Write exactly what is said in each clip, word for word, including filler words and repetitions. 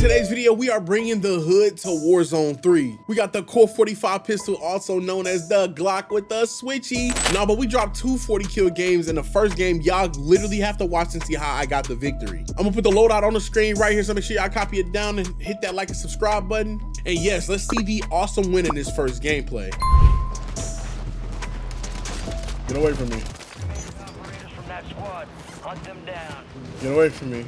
today's video, we are bringing the hood to Warzone three. We got the C O R forty-five pistol, also known as the Glock with the switchy. Nah, but we dropped two forty kill games in the first game. Y'all literally have to watch and see how I got the victory. I'm gonna put the loadout on the screen right here, so make sure y'all copy it down and hit that like and subscribe button. And yes, let's see the awesome win in this first gameplay. Get away from me. From that squad. Hunt them down. Get away from me.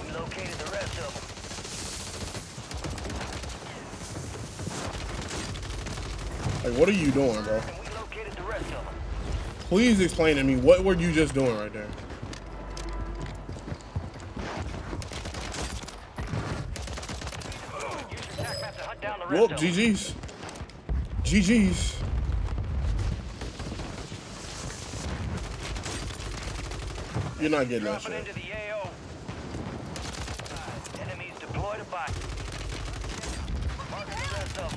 We located the rest of them. Like, what are you doing, bro? We located the rest of them. Please explain to me, what were you just doing right there? Whoop, G G's. G G's. You're not getting that shit.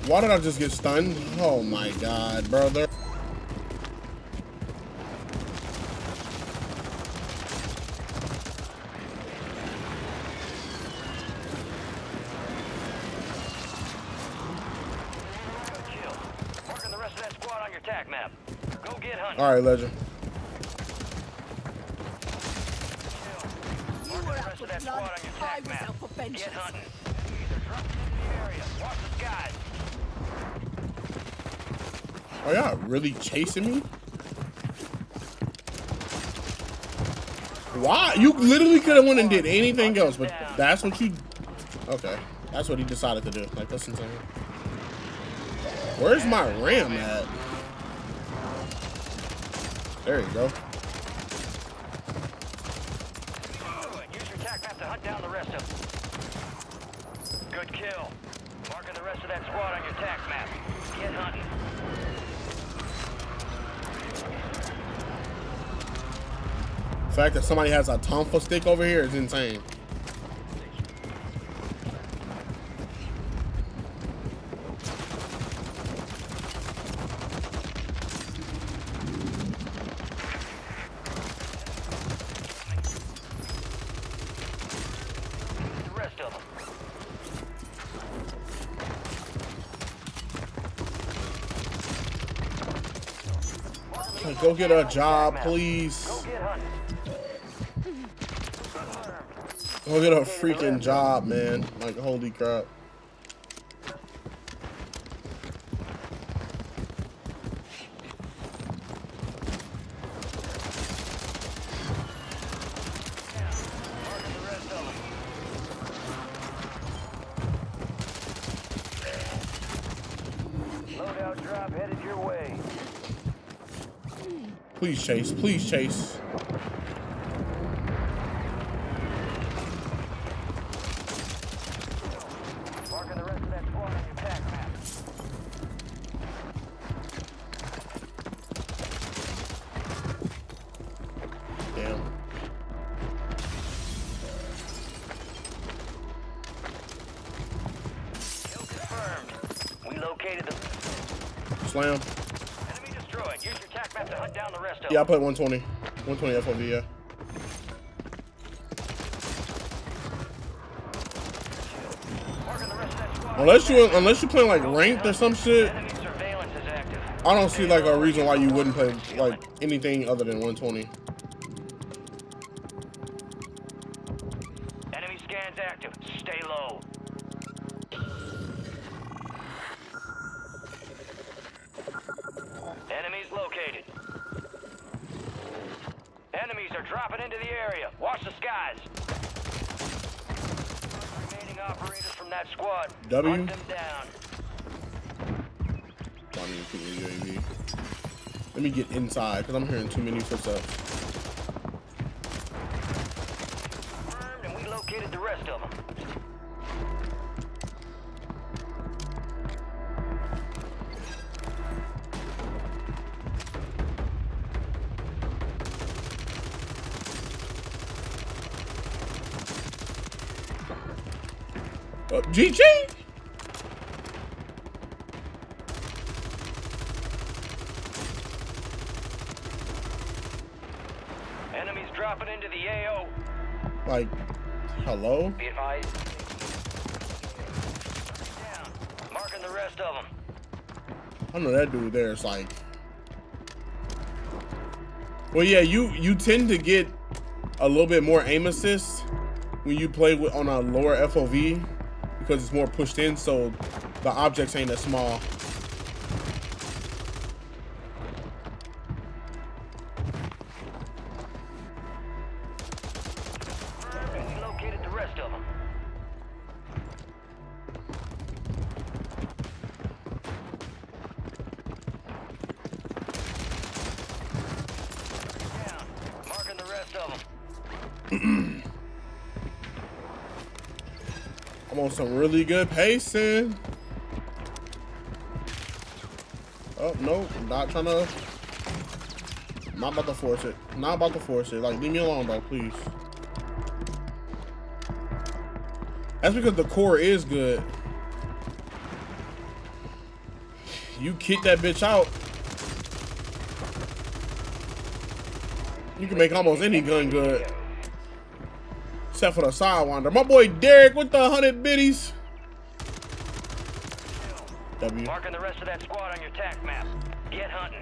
Why did I just get stunned? Oh my god, brother. All right, Legend. Are y'all really chasing me? Why? You literally could have went and did anything else, but that's what you... Okay, that's what he decided to do. Like, that's insane. Where's my RAM at? There you go. Use your tac map to hunt down the rest of them. Good kill. Marking the rest of that squad on your tac map. Get hunting. The fact that somebody has a tomful stick over here is insane. Go get a job, please. Go get a freaking job, man. Like, holy crap. Loadout drop headed your way. Please chase, please chase. Marking the rest of that squad on your tac map. Damn. Kill confirmed. We located them. Slam. Yeah, I put one twenty. one twenty F O V, yeah. Unless you unless you're playing like ranked or some shit, I don't see like a reason why you wouldn't play like anything other than one twenty. Enemy scans active. Stay low. Enemies located. Enemies are dropping into the area. Watch the skies. Remaining operators from that squad. W. Hunt them down. W M P seven. Let me get inside because I'm hearing too many footsteps. Confirmed, and we located the rest of them. Uh, G G. dropping into the A O. Like, hello? Be advised. Down. Marking the rest of them. I know that dude there is like. Well, yeah, you you tend to get a little bit more aim assist when you play with, on a lower F O V because it's more pushed in, so the objects ain't as small. Some really good pacing. Oh no, I'm not trying to. I'm not about to force it. I'm not about to force it. Like, leave me alone, bro, please. That's because the core is good. You kick that bitch out. You can make almost any gun good. Except for the Sidewinder. My boy Derek with the hundred biddies. W. Marking the rest of that squad on your tack map. Get hunting.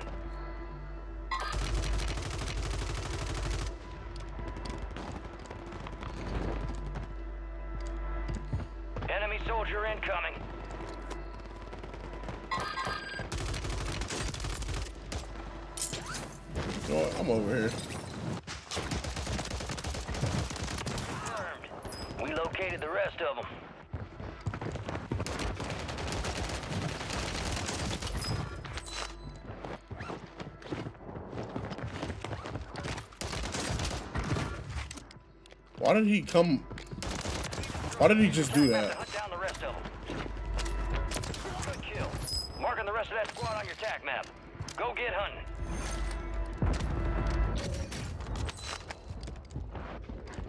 Enemy soldier incoming. You know what? I'm over here. Located the rest of them. Why did he come? Why did he just do that? Hunt down the rest of them. Good kill. Marking the rest of that squad on your tack map. Go get hunting.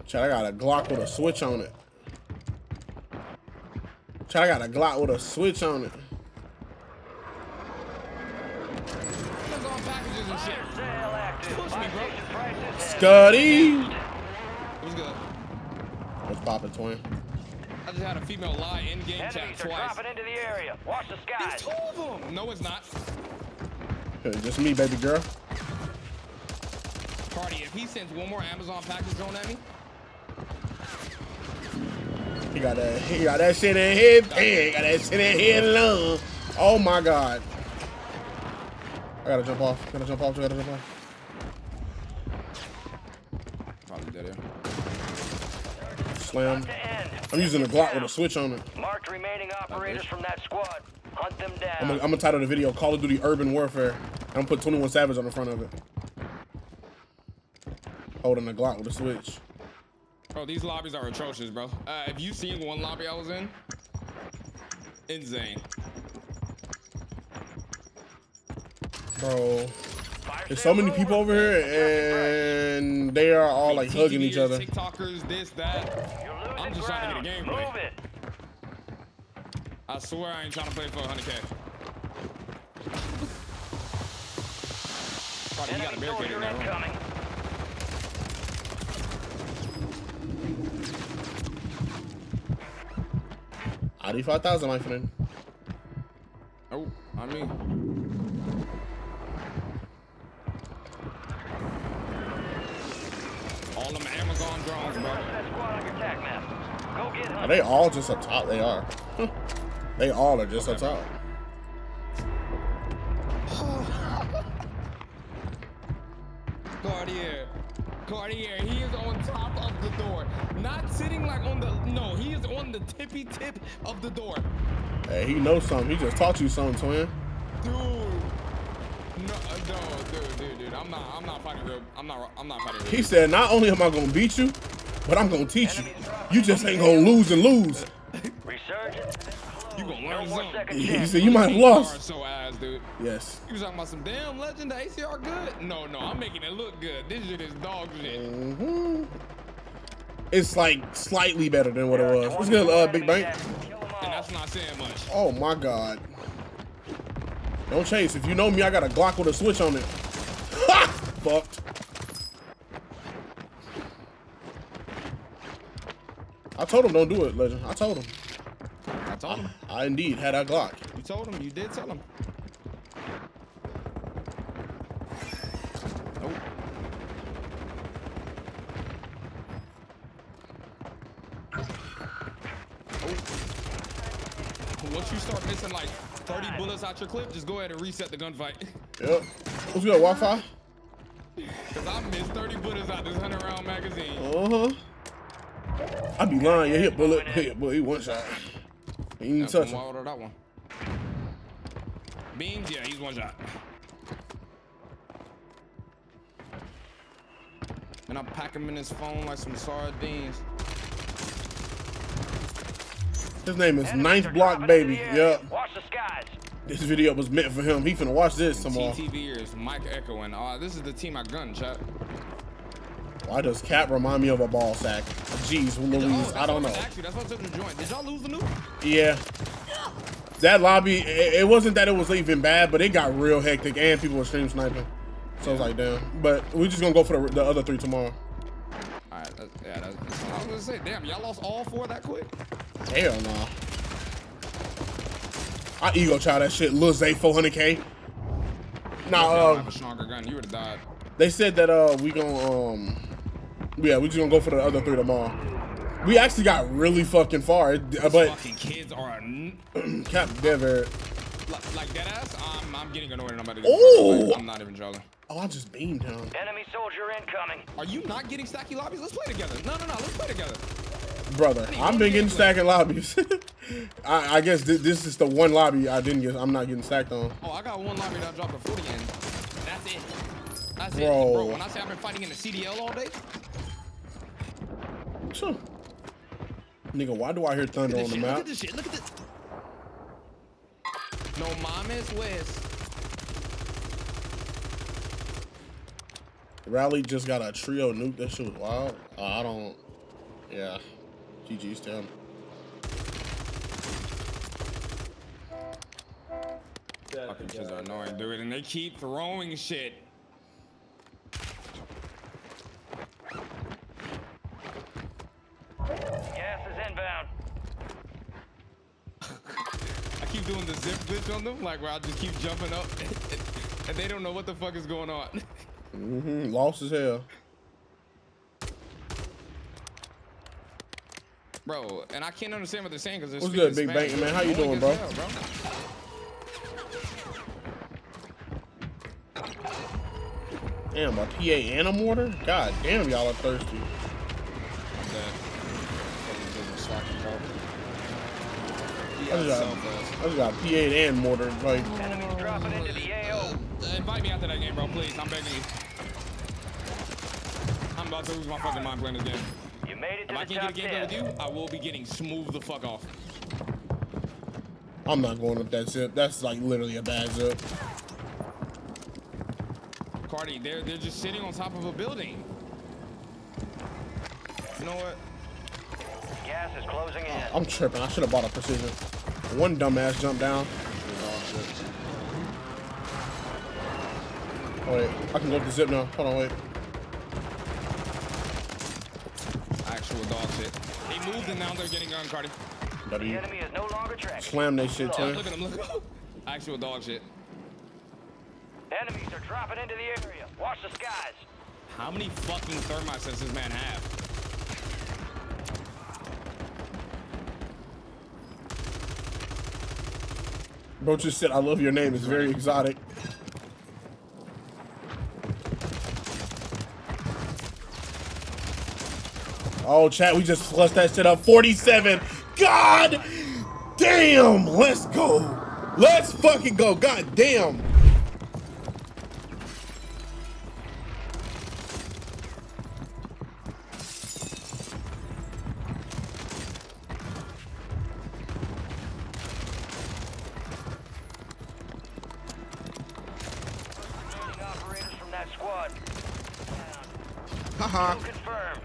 Chad, I got a Glock with a switch on it. Chad, I got a Glock with a switch on it. Scuddy! What's good? What's poppin', twin? I just had a female lie in game chat twice. Dropping into the area. Watch the sky. There's two of them. No, it's not. It's just me, baby girl. Cartier, if he sends one more Amazon package drone at me. He got that. He got that shit in his head. He got that shit in his lung. Oh my god! I gotta jump off. I gotta jump off. I gotta jump off. Probably dead here. Slam. I'm using a Glock with a switch on it. Marked remaining operators from that squad. Hunt them down. I'm gonna, I'm gonna title the video "Call of Duty: Urban Warfare." I'm gonna put twenty-one Savage on the front of it. Holding a Glock with a switch. Bro, these lobbies are atrocious, bro. Uh, have you seen one lobby I was in? Insane. Bro, there's so many people over here and they are all like hugging each other. TikTokers, this, that. I'm just trying to get a gameplay. I swear I ain't trying to play for one hundred K. Probably you got a barricade in that room. five thousand, my friend. Oh, I mean. All them Amazon drones, bro. Are they all just up top? They are. They all are just okay, up top. Cartier. Cartier, he is on top of the door. Not sitting like on the, no, he is on the tippy tip of the door. Hey, he knows something. He just taught you something, twin. Dude. No, no, dude, dude, dude. I'm not, I'm not fighting real. I'm not, I'm not fighting real. He said, not only am I going to beat you, but I'm going to teach you. You just ain't going to lose and lose. You going to learn something. He said, you might have lost. So ass, dude. Yes. You was talking about some damn legend, the A C R good? No, no, I'm making it look good. This shit is dog shit. Mm-hmm. It's like slightly better than what it was. What's good, uh, Big Bang? And that's not saying much. Oh my god. Don't chase. If you know me, I got a Glock with a switch on it. Ha! Fucked. I told him don't do it, Legend. I told him. I told him. I, I indeed had a Glock. You told him. You did tell him. Nope. Oh. Once you start missing like thirty bullets out your clip, just go ahead and reset the gunfight. Yep. Who's got Wi-Fi? Cause I missed thirty bullets out this hundred round magazine. Uh huh. I be lying. Your hip bullet, hit bullet. He one shot. He ain't even touch him. That one. Beams, yeah, he's one shot. And I pack him in his phone like some sardines. His name is Ninth Block Baby. Yep. Watch the skies. This video was meant for him. He finna watch this tomorrow. T T V is Mike echoing. Uh, this is the team I gun, chat. Why does Cap remind me of a ball sack? Jeez, Louise, I don't know. Actually, that's what took the joint. Did y'all lose the nuke? Yeah. That lobby, it, it wasn't that it was even bad, but it got real hectic and people were stream sniping. So yeah. I was like, damn. But we're just gonna go for the, the other three tomorrow. All right, that's, yeah, that's, that's what I was gonna say. Damn, y'all lost all four that quick? Hell no. Nah. I ego child that shit. Lil Zay four hundred K. Nah, um, they said that uh we gonna um yeah we just gonna go for the other three tomorrow. We actually got really fucking far, but fucking kids are Cap Denver. Like, like that ass, I'm, I'm getting annoyed and I'm about to. Oh, I'm not even joking. Oh, I just beamed him. Enemy soldier incoming. Are you not getting stacky lobbies? Let's play together. No, no, no, let's play together. Brother, I've been getting stacked in lobbies. I, I guess th this is the one lobby I didn't get. I'm not getting stacked on. Oh, I got one lobby that I dropped a forty in. That's it. That's Bro. it. Bro, when I say I've been fighting in the C D L all day. Sure. Nigga, why do I hear thunder on the shit. map? Look at this shit. Look at this. No mames, West. Rally just got a trio nuke. That shit was wild. Uh, I don't. Yeah. G G's down. Fucking kids are annoying, dude, and they keep throwing shit. Gas is inbound. I keep doing the zip glitch on them, like where I just keep jumping up, and they don't know what the fuck is going on. Mm-hmm. Lost as hell. Bro, and I can't understand what they're saying because it's what's good, Big Bang, man? How you doing, bro? Hell, bro? Damn, my P A and a mortar? God damn, y'all are thirsty. I just got, I just got P A and mortar. Like, enemies dropping into the A O. Uh, invite me out to that game, bro, please. I'm begging you. I'm about to lose my fucking mind playing this game. If I can't get a game with you, I will be getting smooth the fuck off. I'm not going with that zip. That's like literally a bad zip. Cardi, they're they're just sitting on top of a building. You know what? Gas is closing in. I'm tripping. I should have bought a precision. One dumbass jumped down. Oh, wait, I can go with the zip now. Hold on, wait. Dog shit. They moved and now they're getting gun, Cardi. W. The enemy is no longer tracked. Slam that shit, too. Look at him, look at him. Actual dog shit. Enemies are dropping into the area. Watch the skies. How many fucking thermites does this man have? Bro just said, I love your name. It's very exotic. Oh, chat, we just flushed that shit up. forty-seven. God damn. Let's go. Let's fucking go. God damn.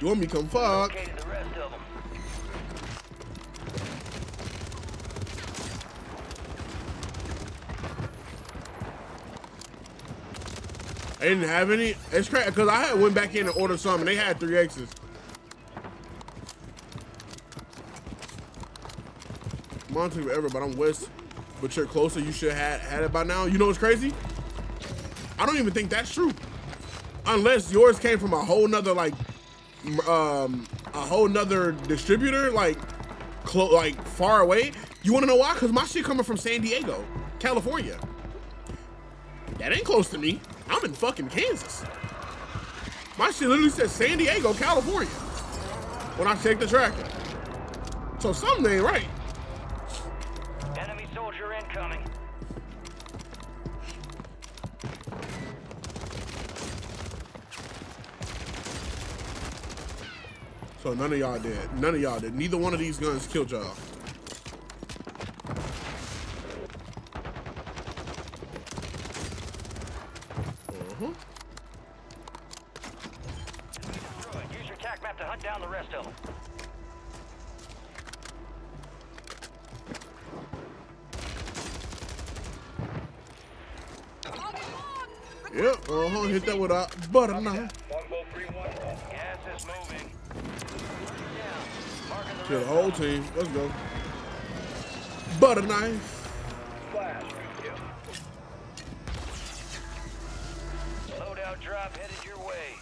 You want me to come fuck? The rest of them. I didn't have any. It's crazy because I had went back in and ordered some and they had three X's. Montreal forever, but I'm west. But you're closer. You should have had, had it by now. You know what's crazy? I don't even think that's true. Unless yours came from a whole nother, like, um, a whole nother distributor, like, clo like far away. You want to know why? Because my shit coming from San Diego, California. That ain't close to me. I'm in fucking Kansas. My shit literally says San Diego, California when I check the tracker. So something ain't right. Enemy soldier incoming. So none of y'all did. None of y'all did. Neither one of these guns killed y'all. Hit that with a butter knife. Gas is moving. Kill the whole team. Let's go. Butter knife. Loadout drop headed your way.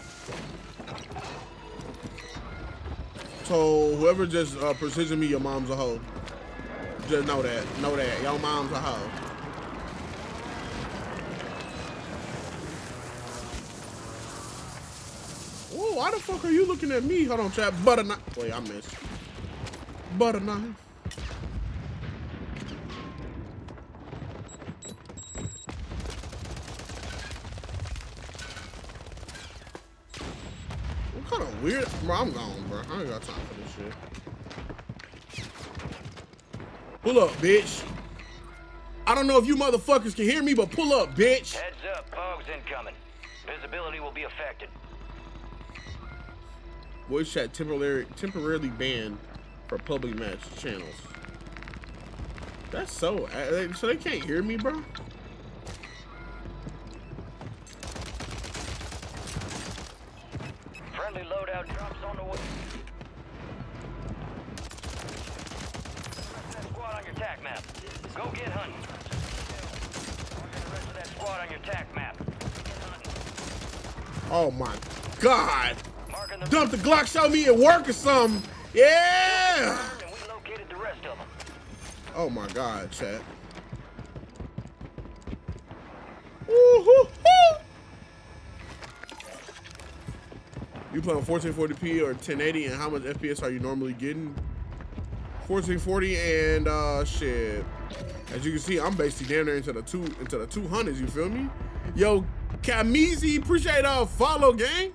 So whoever just uh, precision me, your mom's a hoe. Just know that. Know that. Your mom's a hoe. Why the fuck are you looking at me? Hold on, chat. Butter knife. Wait, I missed. Butter knife. What kind of weird? Bro, I'm gone, bro. I ain't got time for this shit. Pull up, bitch. I don't know if you motherfuckers can hear me, but pull up, bitch. Heads up, Pogs incoming. Visibility will be affected. Voice chat temporarily temporarily banned for public match channels. That's so so they can't hear me, bro. Friendly loadout drops on the way. That squad on your tac map. Go get hunting. The rest of that squad on your tac map. Oh my God. Dump the Glock, show me it work or something. Yeah. And we located the rest of them. Oh my God, chat. Woo-hoo-hoo. You playing fourteen forty p or ten eighty, and how much F P S are you normally getting? fourteen forty and uh shit. As you can see, I'm basically down there into the two into the two hundreds. You feel me? Yo, Kamizi, appreciate our follow, gang.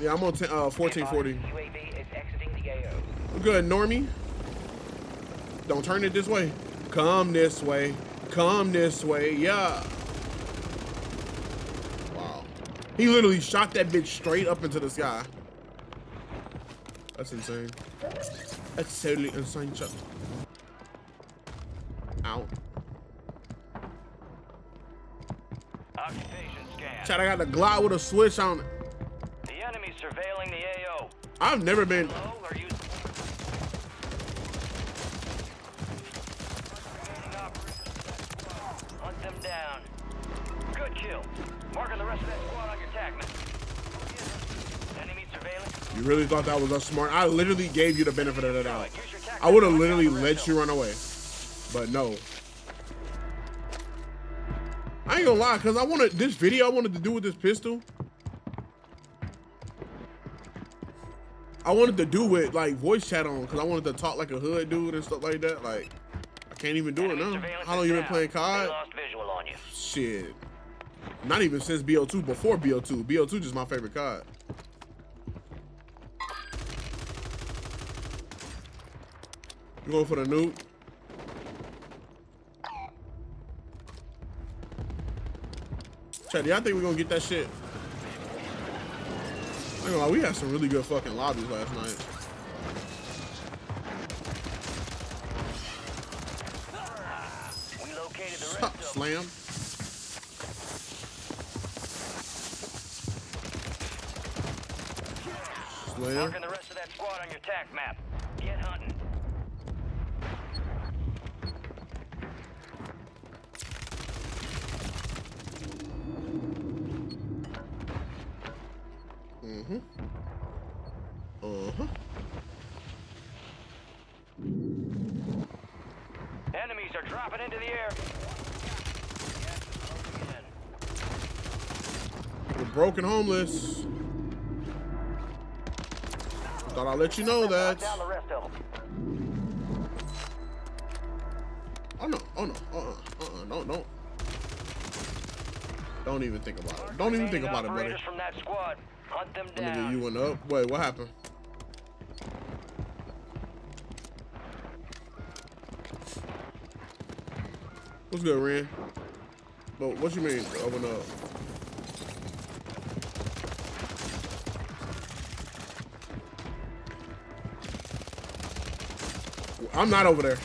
Yeah, I'm on uh, fourteen forty. Good, Normie. Don't turn it this way. Come this way. Come this way. Yeah. Wow. He literally shot that bitch straight up into the sky. That's insane. That's totally insane, Chuck. Out. Occupation scan. Chat, I got the Glock with a switch on. Surveilling the A O. I've never been. Hello, are you... Hunt them down. Good kill. Marking the rest of that squad on your tag map. Enemy surveilling. You really thought that was us smart? I literally gave you the benefit of the doubt. I would have literally let you run away, but no. I ain't gonna lie, cause I wanted this video. I wanted to do with this pistol. I wanted to do it like voice chat on, cause I wanted to talk like a hood dude and stuff like that. Like, I can't even do it now. How long you been playing C O D? Shit, not even since B O two. Before B O two, B O two just my favorite C O D. You going for the nuke? Chat, y'all think we gonna get that shit? I ain't gonna lie, we had some really good fucking lobbies last night. We located the Stop, rest slam. Of player. Marking the rest of that squad on your tact map. Get hunting. Mm-hmm. Uh-huh. Enemies are dropping into the air. The broken homeless. Thought I'd let you know that. Oh no, oh no, uh-uh, uh-uh, no, no. Don't even think about it. Don't even think about it, buddy. Hunt them down. I'm gonna give you one up. Wait, what happened? What's good, Ren? But what you mean? Open up. I'm not over there.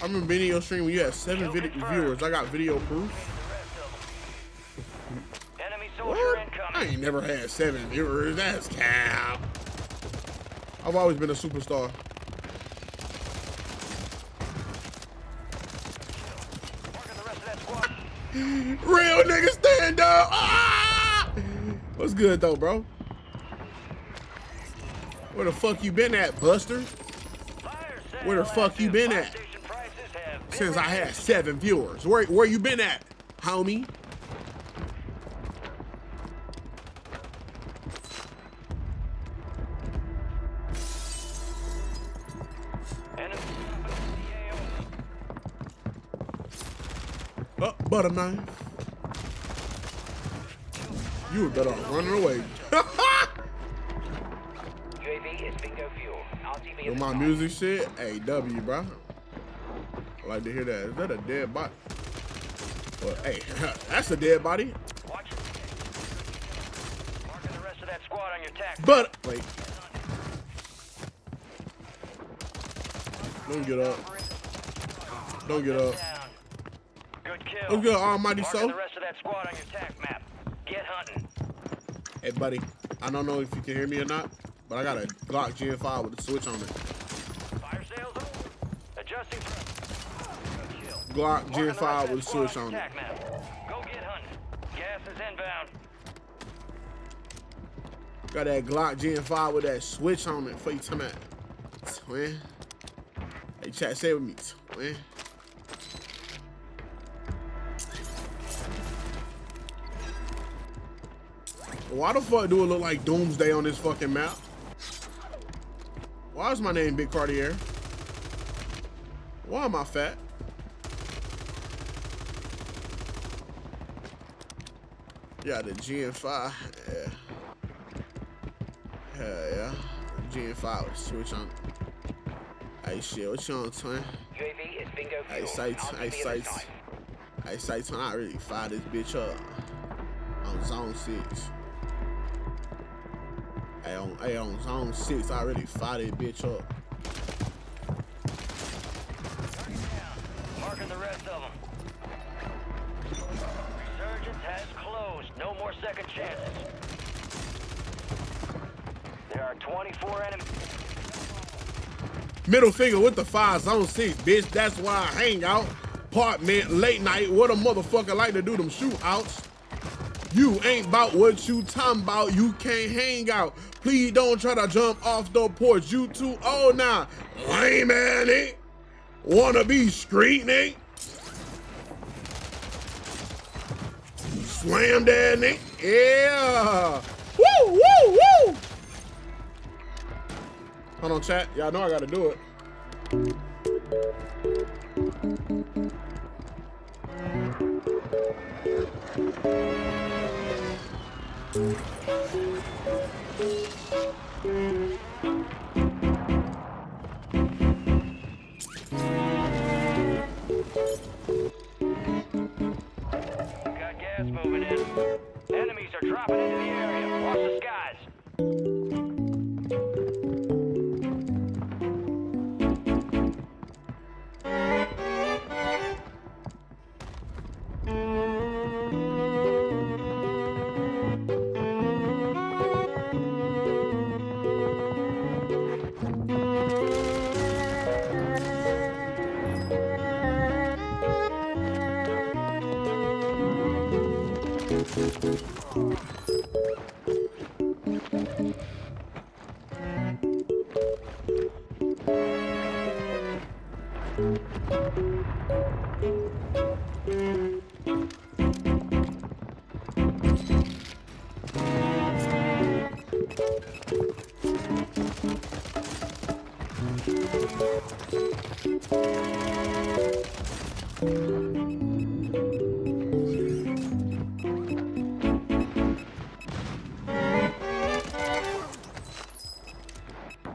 I remember being in your stream when you had seven video viewers. I got video proof. I ain't never had seven viewers. That's cap. I've always been a superstar. Real nigga stand up. Ah! What's good though, bro? Where the fuck you been at, Buster? Where the fuck you been at? Since I had seven viewers. Where where you been at, homie? Butter knife. You were better off running away. J V is bingo fuel. R T V with my music shit, hey W, bro. I like to hear that. Is that a dead body? Well, hey, that's a dead body. Watch it. Marking the rest of that squad on your tack. But wait, don't get up. Don't get up. What's good, almighty soul? The rest of that squad on your tack map. Get hunting. Hey, buddy. I don't know if you can hear me or not, but I got a Glock G M five with a switch on it. Fire sales over. Adjusting for... Glock G M five with a switch on it. Go get hunting. Gas is inbound. Got that Glock G M five with that switch on it. Fuck you talking about? Twin. Hey, chat, say with me. Twin. Why the fuck do it look like Doomsday on this fucking map? Why is my name Big Cartier? Why am I fat? Yeah, the G M five. Yeah. Hell yeah. G M five with switch on. Hey shit, what you on, twin? J V is bingo. Hey sights, hey sights. Hey sights, I really fire this bitch up. On zone six. Hey on, hey, on zone six, I already fired that bitch up. Marking the rest of them. Resurgence has closed. No more second chances. There are twenty-four enemies. Middle finger with the five zone six, bitch. That's why I hang out. Apartment, late night. What a motherfucker like to do them shootouts. You ain't about what you talking about. You can't hang out. Please don't try to jump off the porch. You too old now. Lame ain't. Wanna be street, Nick? Slam that, Nick. Yeah. Woo, woo, woo. Hold on, chat. Y'all know I gotta do it.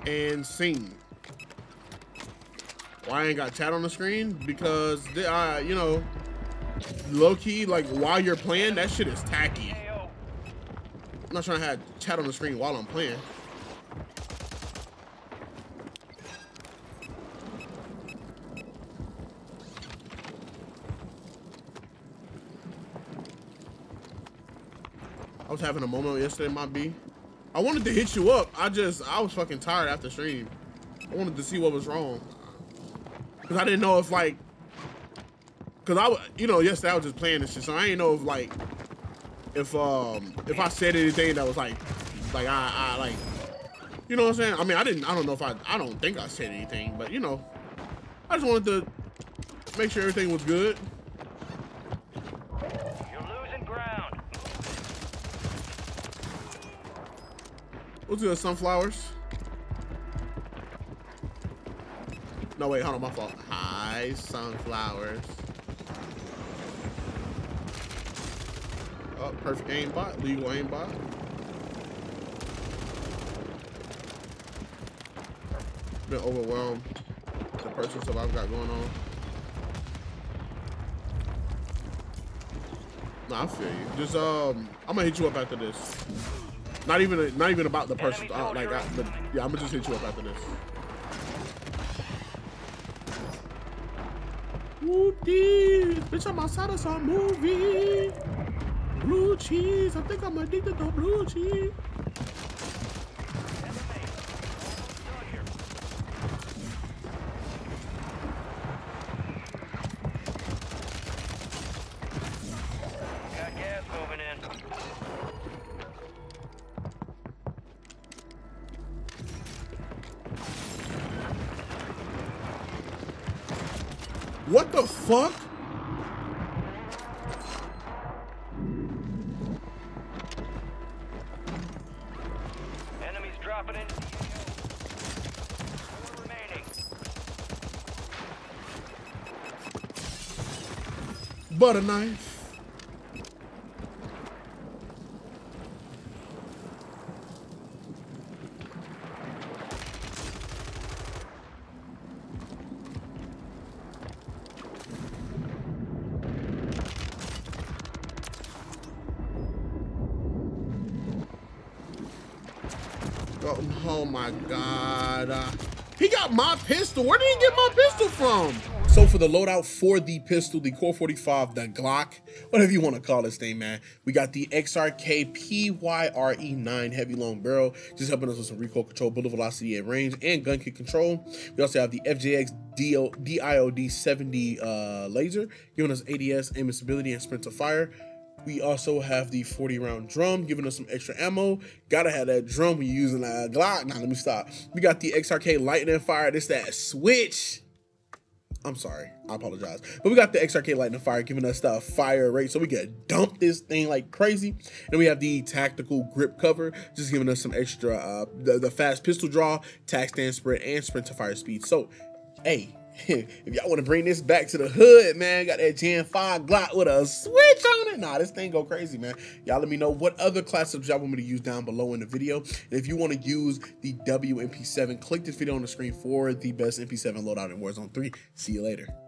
And scene. Why I ain't got chat on the screen? Because they, uh, you know, low key, like while you're playing, that shit is tacky. I'm not trying to have chat on the screen while I'm playing. I was having a moment yesterday, my B. I wanted to hit you up. I just, I was fucking tired after stream. I wanted to see what was wrong. Cause I didn't know if like, cause I, you know, yesterday I was just playing this shit. So I didn't know if like, if um, if I said anything that was like, like I, I like, you know what I'm saying? I mean, I didn't, I don't know if I, I don't think I said anything, but you know, I just wanted to make sure everything was good. What's good, sunflowers? No, wait, hold on, my fault. Hi, sunflowers. Oh, perfect aimbot, legal aimbot. Been overwhelmed with the personal stuff I've got going on. Nah, I feel you. Just, um, I'm gonna hit you up after this. Not even, not even about the person. Uh, like, I, but, yeah, I'm gonna just hit you up after this. Whoopty, bitch, I'm outside of some movie. Blue cheese, I think I'm addicted to blue cheese. What the fuck? Enemies dropping in. Four remaining. Butter knife. My pistol, where did he get my pistol from? So for the loadout for the pistol, the C O R forty-five, the Glock, whatever you want to call this thing, man, we got the X R K P Y R E nine heavy long barrel, just helping us with some recoil control, bullet velocity at range, and gun kick control. We also have the F J X D I O D seventy uh, laser, giving us A D S, aim and stability, and sprint to fire. We also have the forty round drum, giving us some extra ammo. Gotta have that drum when you're using a Glock. Nah, let me stop. We got the X R K Lightning Fire. This that switch. I'm sorry, I apologize. But we got the X R K Lightning Fire giving us the fire rate, so we can dump this thing like crazy. And we have the tactical grip cover, just giving us some extra, uh, the, the fast pistol draw, tack stand sprint, and sprint to fire speed. So, hey. If y'all want to bring this back to the hood, man, got that Gen five Glock with a switch on it. Nah, this thing go crazy, man. Y'all let me know what other class subs y'all want me to use down below in the video. And if you want to use the W M P seven, click this video on the screen for the best M P seven loadout in Warzone three. See you later.